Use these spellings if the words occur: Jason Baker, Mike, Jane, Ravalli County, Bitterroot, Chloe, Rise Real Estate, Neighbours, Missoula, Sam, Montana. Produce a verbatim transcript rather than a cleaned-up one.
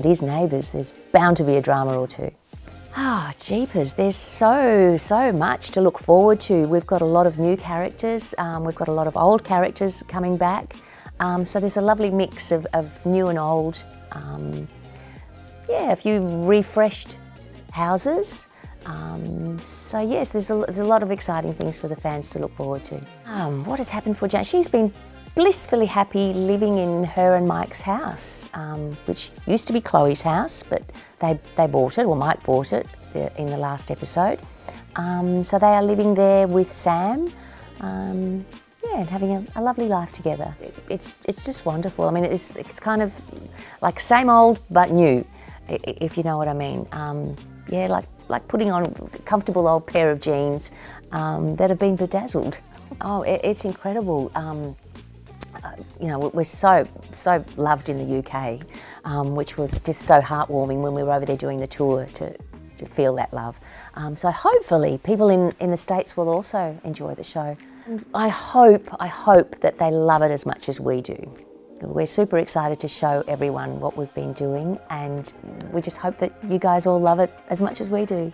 it is Neighbours, there's bound to be a drama or two. Ah, oh, jeepers, there's so, so much to look forward to. We've got a lot of new characters, um, we've got a lot of old characters coming back. Um, so there's a lovely mix of, of new and old. Um, yeah, a few refreshed houses. Um, so yes, there's a, there's a lot of exciting things for the fans to look forward to. Um, what has happened for Jane? She's been blissfully happy living in her and Mike's house, um, which used to be Chloe's house, but they, they bought it, or Mike bought it in the last episode. Um, so they are living there with Sam. Um, Yeah, and having a, a lovely life together. It, it's, it's just wonderful. I mean, it's, it's kind of like same old but new, if you know what I mean. Um, yeah, like, like putting on a comfortable old pair of jeans um, that have been bedazzled. Oh, it, it's incredible. Um, uh, you know, we're so, so loved in the U K, um, which was just so heartwarming when we were over there doing the tour to, to feel that love. Um, so hopefully people in, in the States will also enjoy the show. I hope, I hope that they love it as much as we do. We're super excited to show everyone what we've been doing, and we just hope that you guys all love it as much as we do.